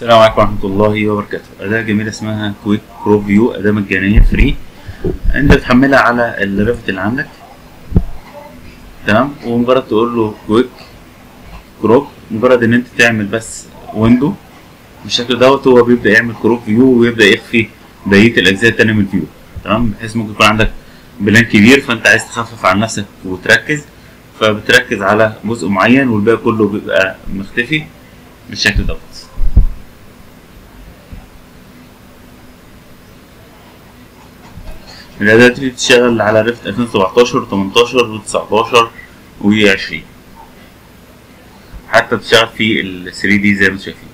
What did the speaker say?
السلام عليكم ورحمه الله وبركاته. اداه جميله اسمها كويك كروب فيو، اداه مجانيه فري، انت بتحملها على الريفت اللي عندك، تمام؟ ومجرد تقول له كويك كروب، مجرد ان انت تعمل بس ويندو بالشكل دوت، هو بيبدا يعمل كروب فيو ويبدا يخفي بقيه الاجزاء التانيه من الفيو، تمام؟ بحيث ممكن يكون عندك بلان كبير فانت عايز تخفف عن نفسك وتركز، فبتركز على جزء معين والباقي كله بيبقى مختفي بالشكل دوت. الأداة دي بتشتغل على ريفت 2017 و18 و19 و20، حتى بتشتغل في ال 3D زي ما انتم شايفين.